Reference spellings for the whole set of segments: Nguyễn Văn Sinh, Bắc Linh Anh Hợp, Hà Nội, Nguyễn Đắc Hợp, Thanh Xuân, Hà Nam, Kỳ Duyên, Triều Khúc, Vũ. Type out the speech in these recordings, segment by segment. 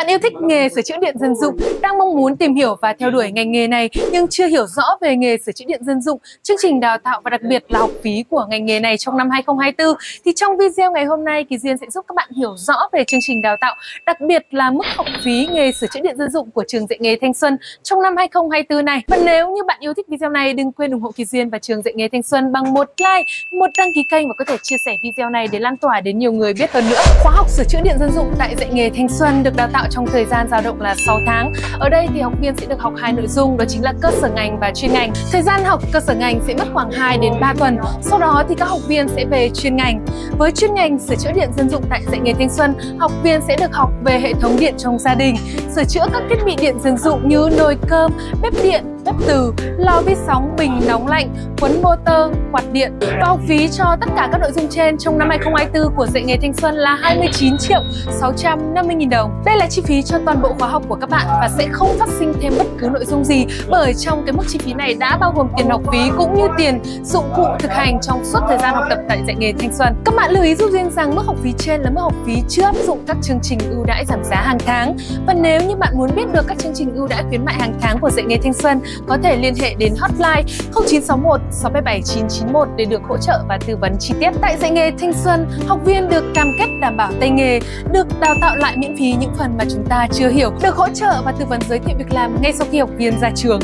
Bạn yêu thích nghề sửa chữa điện dân dụng, đang mong muốn tìm hiểu và theo đuổi ngành nghề này nhưng chưa hiểu rõ về nghề sửa chữa điện dân dụng, chương trình đào tạo và đặc biệt là học phí của ngành nghề này trong năm 2024. Thì trong video ngày hôm nay, Kỳ Duyên sẽ giúp các bạn hiểu rõ về chương trình đào tạo, đặc biệt là mức học phí nghề sửa chữa điện dân dụng của trường dạy nghề Thanh Xuân trong năm 2024 này. Và nếu như bạn yêu thích video này, đừng quên ủng hộ Kỳ Duyên và trường dạy nghề Thanh Xuân bằng một like, một đăng ký kênh và có thể chia sẻ video này để lan tỏa đến nhiều người biết hơn nữa. Khóa học sửa chữa điện dân dụng tại dạy nghề Thanh Xuân được đào tạo trong thời gian dao động là 6 tháng. Ở đây thì học viên sẽ được học hai nội dung, đó chính là cơ sở ngành và chuyên ngành. Thời gian học cơ sở ngành sẽ mất khoảng 2 đến 3 tuần. Sau đó thì các học viên sẽ về chuyên ngành. Với chuyên ngành sửa chữa điện dân dụng tại dạy nghề Thanh Xuân, học viên sẽ được học về hệ thống điện trong gia đình, sửa chữa các thiết bị điện dân dụng như nồi cơm, bếp điện, bếp từ, lò vi sóng, bình nóng lạnh, quấn motor, quạt điện. Và học phí cho tất cả các nội dung trên trong năm 2024 của dạy nghề Thanh Xuân là 29.650.000 đồng. Đây là chi phí cho toàn bộ khóa học của các bạn và sẽ không phát sinh thêm bất cứ nội dung gì, bởi trong cái mức chi phí này đã bao gồm tiền học phí cũng như tiền dụng cụ thực hành trong suốt thời gian học tập tại dạy nghề Thanh Xuân. Các bạn lưu ý giúp Duyên rằng mức học phí trên là mức học phí chưa áp dụng các chương trình ưu đãi giảm giá hàng tháng. Và nếu như bạn muốn biết được các chương trình ưu đãi khuyến mại hàng tháng của dạy nghề Thanh Xuân, có thể liên hệ đến hotline 0961 677 991 để được hỗ trợ và tư vấn chi tiết. Tại dạy nghề Thanh Xuân, học viên được cam kết đảm bảo tay nghề, được đào tạo lại miễn phí những phần mà chúng ta chưa hiểu, được hỗ trợ và tư vấn giới thiệu việc làm ngay sau khi học viên ra trường.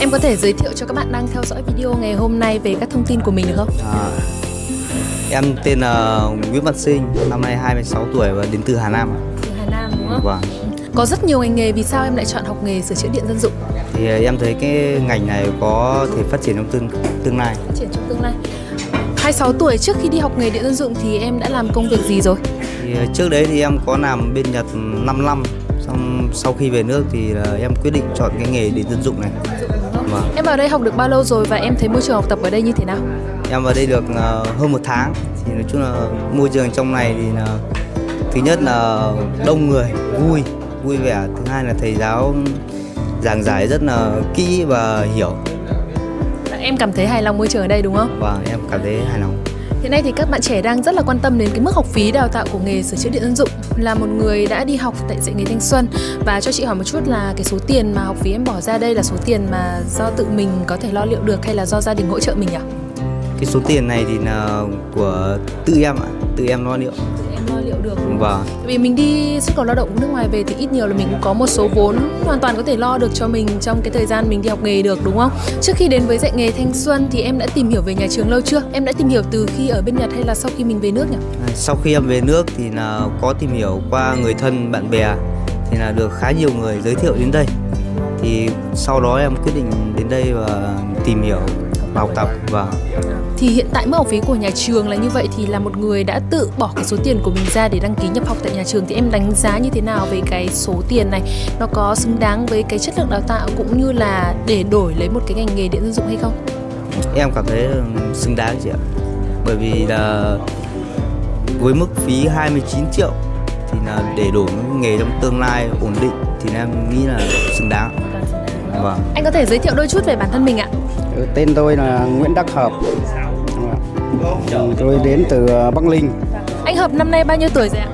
Em có thể giới thiệu cho các bạn đang theo dõi video ngày hôm nay về các thông tin của mình được không? Em tên là Nguyễn Văn Sinh, năm nay 26 tuổi và đến từ Hà Nam. Từ Hà Nam đúng không? Vâng. Có rất nhiều ngành nghề, vì sao em lại chọn học nghề sửa chữa điện dân dụng? Thì em thấy cái ngành này có thể phát triển trong tương lai. Phát triển trong tương lai. 26 tuổi, trước khi đi học nghề điện dân dụng thì em đã làm công việc gì rồi? Thì trước đấy thì em có làm bên Nhật 5 năm. Xong sau khi về nước thì em quyết định chọn cái nghề điện dân dụng này. Vâng. Em vào đây học được bao lâu rồi và em thấy môi trường học tập ở đây như thế nào? Em vào đây được hơn 1 tháng. Thì nói chung là môi trường trong này thì là thứ nhất là đông người, vui vẻ, thứ hai là thầy giáo giảng giải rất là kỹ và hiểu. Em cảm thấy hài lòng môi trường ở đây đúng không? Vâng, em cảm thấy hài lòng. Hiện nay thì các bạn trẻ đang rất là quan tâm đến cái mức học phí đào tạo của nghề sửa chữa điện dân dụng. Là một người đã đi học tại dạy nghề Thanh Xuân, và cho chị hỏi một chút là cái số tiền mà học phí em bỏ ra đây là số tiền mà do tự mình có thể lo liệu được hay là do gia đình hỗ trợ mình nhỉ? Cái số tiền này thì là của tự em ạ, tự em lo liệu. Được. Vâng. Vì mình đi xuất khẩu lao động nước ngoài về thì ít nhiều là mình cũng có một số vốn hoàn toàn có thể lo được cho mình trong cái thời gian mình đi học nghề được đúng không? Trước khi đến với dạy nghề Thanh Xuân thì em đã tìm hiểu về nhà trường lâu chưa? Em đã tìm hiểu từ khi ở bên Nhật hay là sau khi mình về nước nhỉ? Sau khi em về nước thì là có tìm hiểu qua người thân bạn bè, thì là được khá nhiều người giới thiệu đến đây. Thì sau đó em quyết định đến đây và tìm hiểu và học tập. Và thì hiện tại mức học phí của nhà trường là như vậy, thì là một người đã tự bỏ cái số tiền của mình ra để đăng ký nhập học tại nhà trường thì em đánh giá như thế nào về cái số tiền này? Nó có xứng đáng với cái chất lượng đào tạo cũng như là để đổi lấy một cái ngành nghề điện dân dụng hay không? Em cảm thấy xứng đáng chị ạ. Bởi vì là với mức phí 29 triệu thì là để đổi một nghề trong tương lai ổn định thì em nghĩ là xứng đáng. Vâng. Anh có thể giới thiệu đôi chút về bản thân mình ạ? Tên tôi là Nguyễn Đắc Hợp. Tôi đến từ Bắc Linh. Anh Hợp năm nay bao nhiêu tuổi rồi ạ?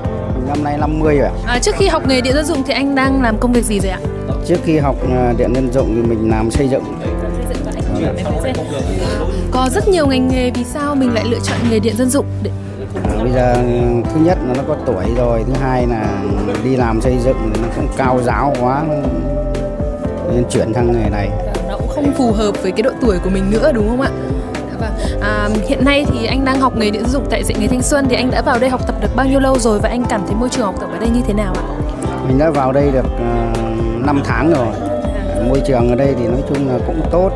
Năm nay 50 rồi ạ. Trước khi học nghề điện dân dụng thì anh đang làm công việc gì rồi ạ? Trước khi học điện dân dụng thì mình làm xây dựng. Có rất nhiều ngành nghề, vì sao mình lại lựa chọn nghề điện dân dụng? Bây giờ thứ nhất là nó có tuổi rồi, thứ hai là đi làm xây dựng nó cũng cao giáo quá nên chuyển sang nghề này. Nó cũng không phù hợp với cái độ tuổi của mình nữa đúng không ạ? Hiện nay thì anh đang học nghề điện dân dụng tại dạy nghề Thanh Xuân, thì anh đã vào đây học tập được bao nhiêu lâu rồi và anh cảm thấy môi trường học tập ở đây như thế nào ạ? Mình đã vào đây được 5 tháng rồi. Môi trường ở đây thì nói chung là cũng tốt,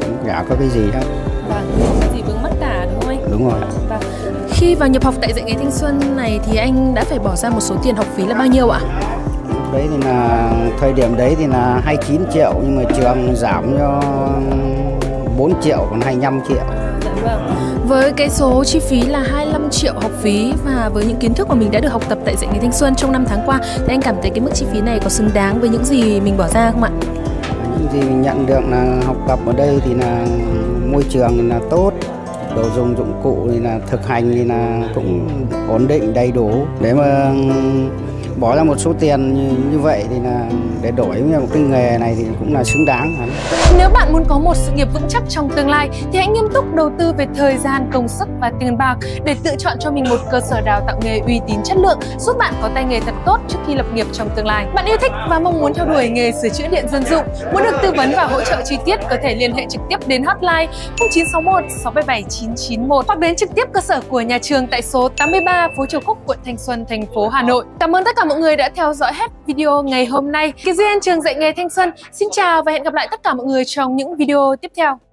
cũng chả có cái gì hết. Vâng, không có gì vướng mắc cả đúng không anh? Đúng rồi. Và khi vào nhập học tại dạy nghề Thanh Xuân này thì anh đã phải bỏ ra một số tiền học phí là bao nhiêu ạ? Đấy thì là thời điểm đấy thì là 29 triệu nhưng mà trường giảm cho 4 triệu còn 25 triệu. Dạ vâng. Với cái số chi phí là 25 triệu học phí và với những kiến thức mà mình đã được học tập tại dạy nghề Thanh Xuân trong 5 tháng qua thì anh cảm thấy cái mức chi phí này có xứng đáng với những gì mình bỏ ra không ạ? Những gì mình nhận được là học tập ở đây thì là môi trường thì là tốt, đồ dùng dụng cụ thì là thực hành thì là cũng ổn định đầy đủ. Để mà bỏ ra một số tiền như vậy thì là để đổi với một cái nghề này thì cũng là xứng đáng. Nếu bạn muốn có một sự nghiệp vững chắc trong tương lai thì hãy nghiêm túc đầu tư về thời gian, công sức và tiền bạc để tự chọn cho mình một cơ sở đào tạo nghề uy tín chất lượng, giúp bạn có tay nghề thật tốt trước khi lập nghiệp trong tương lai. Bạn yêu thích và mong muốn theo đuổi nghề sửa chữa điện dân dụng, muốn được tư vấn và hỗ trợ chi tiết có thể liên hệ trực tiếp đến hotline 0961 677 991 hoặc đến trực tiếp cơ sở của nhà trường tại số 83 phố Triều Khúc, quận Thanh Xuân, thành phố Hà Nội. Cảm ơn tất cả mọi người đã theo dõi hết video ngày hôm nay. Kỳ Duyên, trường dạy nghề Thanh Xuân xin chào và hẹn gặp lại tất cả mọi người trong những video tiếp theo.